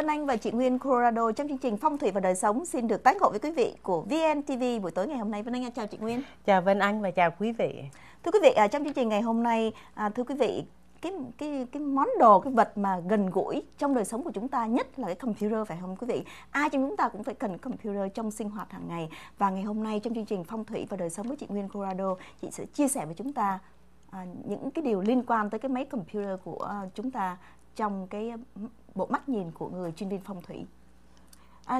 Vân Anh và chị Nguyên Colorado trong chương trình Phong thủy và đời sống xin được tái ngộ với quý vị của VNTV buổi tối ngày hôm nay. Vân Anh chào chị Nguyên. Chào Vân Anh và chào quý vị. Thưa quý vị, trong chương trình ngày hôm nay, thưa quý vị, cái món đồ, cái vật mà gần gũi trong đời sống của chúng ta nhất là cái computer, phải không quý vị? Ai trong chúng ta cũng phải cần computer trong sinh hoạt hàng ngày. Và ngày hôm nay trong chương trình Phong thủy và đời sống với chị Nguyên Colorado, chị sẽ chia sẻ với chúng ta những cái điều liên quan tới cái máy computer của chúng ta trong cái bộ mắt nhìn của người chuyên viên phong thủy.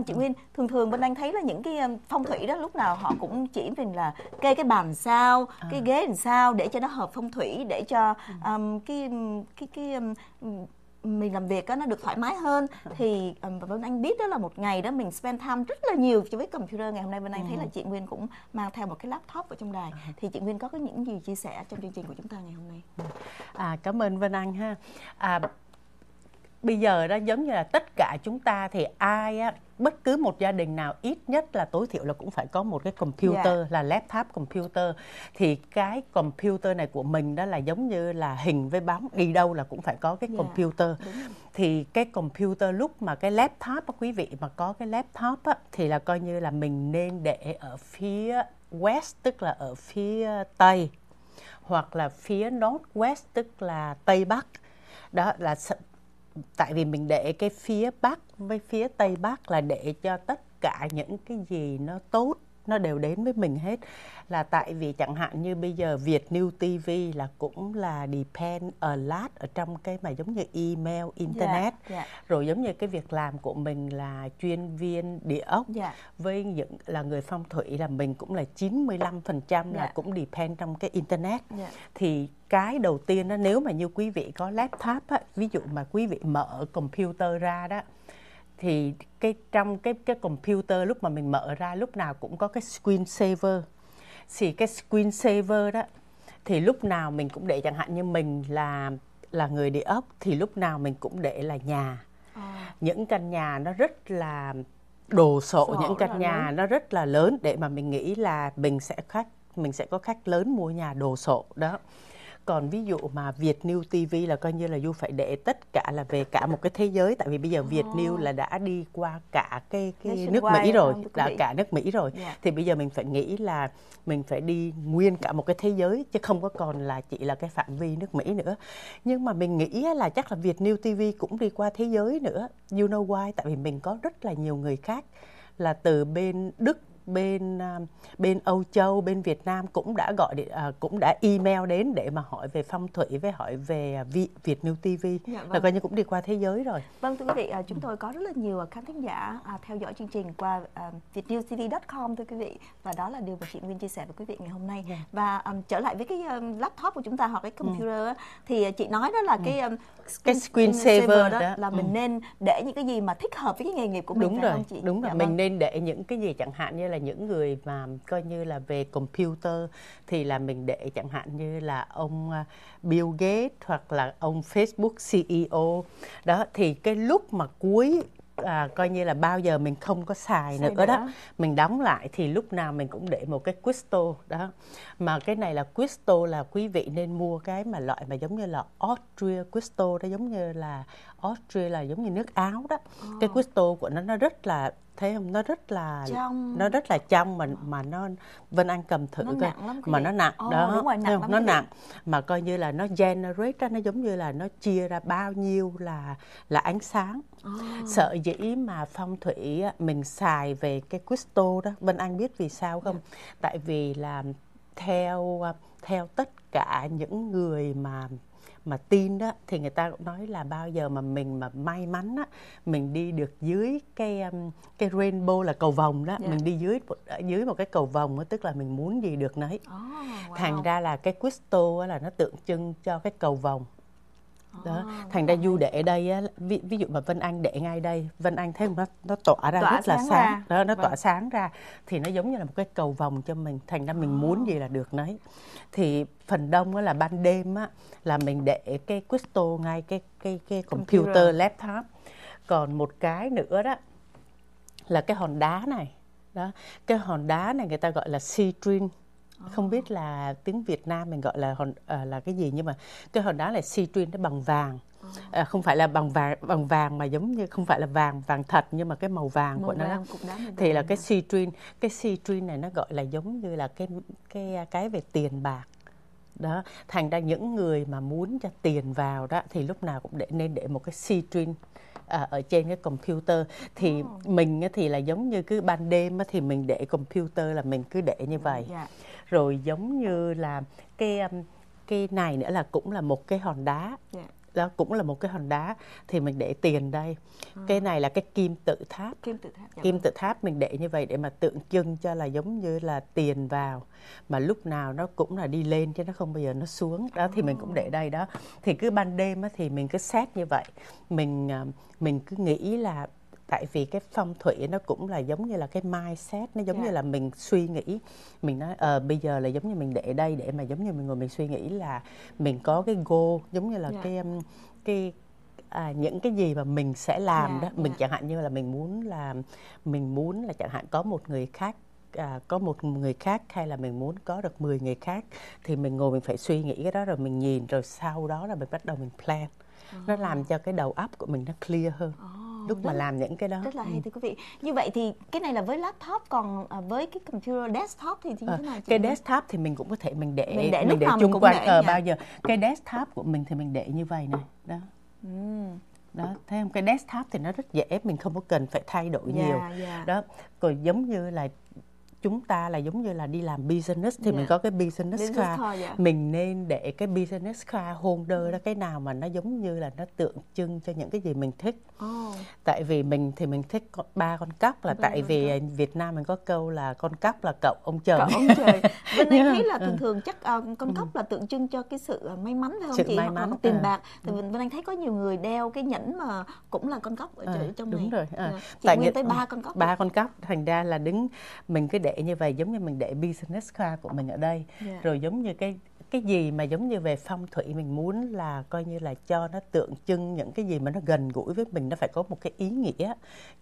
Chị Nguyên, thường bên Anh thấy là những cái phong thủy đó lúc nào họ cũng chỉ mình là kê cái bàn sao, cái ghế làm sao để cho nó hợp phong thủy, để cho mình làm việc đó, nó được thoải mái hơn. Thì bên Anh biết đó là một ngày đó mình spend time rất là nhiều với computer. Ngày hôm nay bên Anh thấy là chị Nguyên cũng mang theo một cái laptop ở trong đài. Thì chị Nguyên có cái những gì chia sẻ trong chương trình của chúng ta ngày hôm nay? Cảm ơn Vân Anh ha. Bây giờ đó giống như là tất cả chúng ta thì ai á, bất cứ một gia đình nào ít nhất là tối thiểu là cũng phải có một cái computer, là laptop computer. Thì cái computer này của mình đó là giống như là hình với bóng, đi đâu là cũng phải có cái computer. Thì cái computer lúc mà cái laptop á, quý vị mà có cái laptop á, thì là coi như là mình nên để ở phía west, tức là ở phía tây, hoặc là phía northwest, tức là tây bắc. Đó là tại vì mình để cái phía bắc với phía tây bắc là để cho tất cả những cái gì nó tốt nó đều đến với mình hết. Là tại vì chẳng hạn như bây giờ Việt New TV là cũng là depend a lot ở trong cái mà giống như email, internet. Rồi giống như cái việc làm của mình là chuyên viên địa ốc, với những là người phong thủy là mình cũng là 95% là cũng depend trong cái internet. Thì cái đầu tiên đó, nếu mà như quý vị có laptop á, ví dụ mà quý vị mở computer ra đó, thì trong cái computer lúc mà mình mở ra lúc nào cũng có cái screen saver. Thì cái screen saver đó thì lúc nào mình cũng để, chẳng hạn như mình là người địa ốc thì lúc nào mình cũng để là nhà. Những căn nhà nó rất là đồ sộ, những căn nhà nó rất là lớn, để mà mình nghĩ là mình sẽ có khách lớn mua nhà đồ sộ đó. Còn ví dụ mà Việt New TV là coi như là Du phải để tất cả là về cả một cái thế giới. Tại vì bây giờ Việt New là đã đi qua cả cái nước Mỹ rồi, cả nước Mỹ rồi. Thì bây giờ mình phải nghĩ là mình phải đi nguyên cả một cái thế giới, chứ không có còn là chỉ là cái phạm vi nước Mỹ nữa. Nhưng mà mình nghĩ là chắc là Việt New TV cũng đi qua thế giới nữa. You know why? Tại vì mình có rất là nhiều người khác là từ bên Đức, bên Âu Châu, bên Việt Nam cũng đã cũng đã email đến để mà hỏi về phong thủy, với hỏi về Việt New TV. Là coi như cũng đi qua thế giới rồi. Vâng thưa quý vị, chúng tôi có rất là nhiều khán thính giả theo dõi chương trình qua vietnewtv.com thưa quý vị, và đó là điều mà chị Nguyên chia sẻ với quý vị ngày hôm nay. Và trở lại với cái laptop của chúng ta hoặc cái computer thì chị nói đó là cái screen saver đó là mình nên để những cái gì mà thích hợp với cái nghề nghiệp của mình. Đúng rồi, chị? Đúng rồi. Mình nên để những cái gì, chẳng hạn như là những người mà coi như là về computer thì là mình để chẳng hạn như là ông Bill Gates hoặc là ông Facebook CEO đó. Thì cái lúc mà cuối coi như là bao giờ mình không có xài nữa đó, mình đóng lại thì lúc nào mình cũng để một cái crystal đó. Mà cái này là crystal là quý vị nên mua cái mà loại mà giống như là Austria crystal đó, giống như là Austria là giống như nước Áo đó. Cái crystal của nó rất là, thấy không, nó rất là trong. Nó rất là trong mà nó, Vân Anh cầm thử nó coi lắm, mà nó nặng đó, đúng rồi, nặng lắm, nó nặng mà coi như là nó generate đó, nó giống như là nó chia ra bao nhiêu là ánh sáng. Sợ dĩ mà phong thủy mình xài về cái crystal đó, Vân Anh biết vì sao không? Tại vì là theo tất cả những người mà tin đó thì người ta cũng nói là bao giờ mà mình mà may mắn á, mình đi được dưới cái rainbow là cầu vồng đó, mình đi dưới một cái cầu vồng đó, tức là mình muốn gì được nấy. Thành ra là cái crystal là nó tượng trưng cho cái cầu vồng đó. Thành ra Du để ở đây á, ví dụ mà Vân Anh để ngay đây, Vân Anh thấy nó tỏa ra rất là sáng đó, nó tỏa sáng ra thì nó giống như là một cái cầu vồng cho mình. Thành ra mình muốn gì là được nấy. Thì phần đông á là ban đêm á là mình để cái crystal ngay cái computer, laptop. Còn một cái nữa đó là cái hòn đá này đó, cái hòn đá này người ta gọi là citrine. Không biết là tiếng Việt Nam mình gọi là hòn là cái gì, nhưng mà cái hòn đá là citrine, nó bằng vàng. Không phải là bằng vàng mà giống như không phải là vàng thật, nhưng mà cái màu vàng của nó thì là cái citrine. Cái citrine này nó gọi là giống như là cái về tiền bạc. Đó, thành ra những người mà muốn cho tiền vào đó thì lúc nào cũng nên để một cái citrine ở trên cái computer. Thì mình thì là giống như cứ ban đêm thì mình để computer là mình cứ để như vậy. Rồi giống như là cái này nữa là cũng là một cái hòn đá. Đó cũng là một cái hòn đá thì mình để tiền đây. Cái này là cái kim tự tháp. Kim tự tháp mình để như vậy để mà tượng trưng cho là giống như là tiền vào, mà lúc nào nó cũng là đi lên chứ nó không bao giờ nó xuống. Đó thì mình cũng để đây đó. Thì cứ ban đêm thì mình cứ xét như vậy. Mình cứ nghĩ là tại vì cái phong thủy nó cũng là giống như là cái mindset, nó giống như là mình suy nghĩ. Mình nói bây giờ là giống như mình để đây để mà giống như mình ngồi mình suy nghĩ là mình có cái goal, giống như là những cái gì mà mình sẽ làm đó. Mình chẳng hạn như là mình muốn là chẳng hạn có một người khác, hay là mình muốn có được 10 người khác, thì mình ngồi mình phải suy nghĩ cái đó, rồi mình nhìn, rồi sau đó là mình bắt đầu mình plan. Nó làm cho cái đầu óc của mình nó clear hơn. Lúc mà làm những cái đó rất là hay thưa quý vị. Như vậy thì cái này là với laptop, còn với cái computer desktop thì như thế nào? Cái desktop thì mình cũng có thể mình để chung quanh bao giờ. Cái desktop của mình thì mình để như vậy này đó. Đó, thấy không? Cái desktop thì nó rất dễ, mình không có cần phải thay đổi nhiều. Đó, còn giống như là chúng ta là giống như là đi làm business thì mình có cái business card. Mình nên để cái business card holder đó, cái nào mà nó giống như là nó tượng trưng cho những cái gì mình thích. Tại vì mình thì mình thích ba con cóc, là tại vì Việt Nam mình có câu là con cóc là cậu ông trời. Bên này thấy là thường thường chắc con cóc là tượng trưng cho cái sự may mắn phải không chị? May mắn, tiền bạc. Thì bên này thấy có nhiều người đeo cái nhẫn mà cũng là con cóc ở trong này. Đúng rồi. Chị Nguyên tới 3 con cóc. 3 con cóc, thành ra là mình cứ để như vậy, giống như mình để business card của mình ở đây. Rồi giống như cái gì mà giống như về phong thủy mình muốn là coi như là cho nó tượng trưng những cái gì mà nó gần gũi với mình, nó phải có một cái ý nghĩa,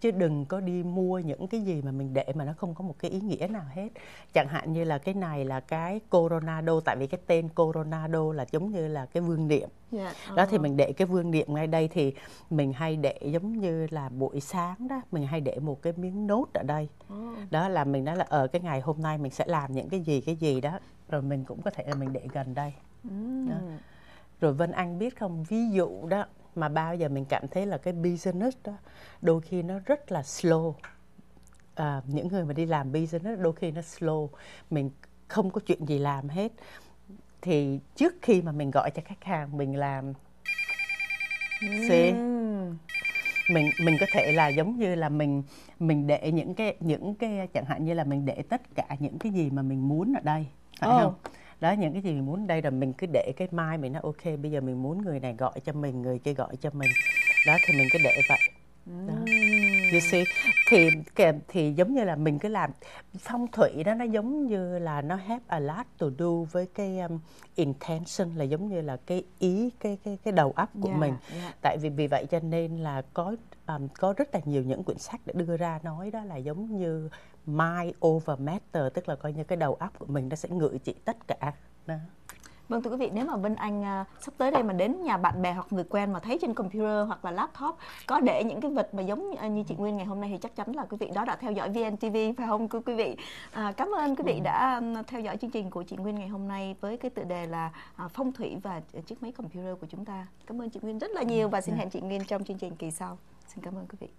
chứ đừng có đi mua những cái gì mà mình để mà nó không có một cái ý nghĩa nào hết. Chẳng hạn như là cái này là cái Coronado, tại vì cái tên Coronado là giống như là cái vương niệm. Đó thì mình để cái vương niệm ngay đây, thì mình hay để giống như là buổi sáng đó, mình hay để một cái miếng nốt ở đây. Đó là mình nói là cái ngày hôm nay mình sẽ làm những cái gì đó, rồi mình cũng có thể là mình để gần đây. Rồi Vân Anh biết không, ví dụ đó mà bao giờ mình cảm thấy là cái business đó đôi khi nó rất là slow. Những người mà đi làm business đôi khi nó slow, mình không có chuyện gì làm hết. Thì trước khi mà mình gọi cho khách hàng mình làm mình có thể là giống như là mình để những cái chẳng hạn như là mình để tất cả những cái gì mà mình muốn ở đây, phải không? Đó, những cái gì mình muốn đây là mình cứ để cái mai mình nói ok, bây giờ mình muốn người này gọi cho mình, người kia gọi cho mình. Đó thì mình cứ để vậy. You see? Thì giống như là mình cứ làm phong thủy đó, nó giống như là nó have a lot to do với cái intention, là giống như là cái ý, cái đầu óc của mình. Tại vì vậy cho nên là có rất là nhiều những quyển sách đã đưa ra nói đó là giống như mind over matter, tức là coi như cái đầu óc của mình nó sẽ ngự trị tất cả. Đó. Vâng thưa quý vị, nếu mà Vân Anh sắp tới đây mà đến nhà bạn bè hoặc người quen mà thấy trên computer hoặc là laptop có để những cái vật mà giống như chị Nguyên ngày hôm nay, thì chắc chắn là quý vị đó đã theo dõi VNTV phải không quý vị? Cảm ơn quý vị đã theo dõi chương trình của chị Nguyên ngày hôm nay với cái tựa đề là phong thủy và chiếc máy computer của chúng ta. Cảm ơn chị Nguyên rất là nhiều và xin hẹn chị Nguyên trong chương trình kỳ sau. Xin cảm ơn quý vị.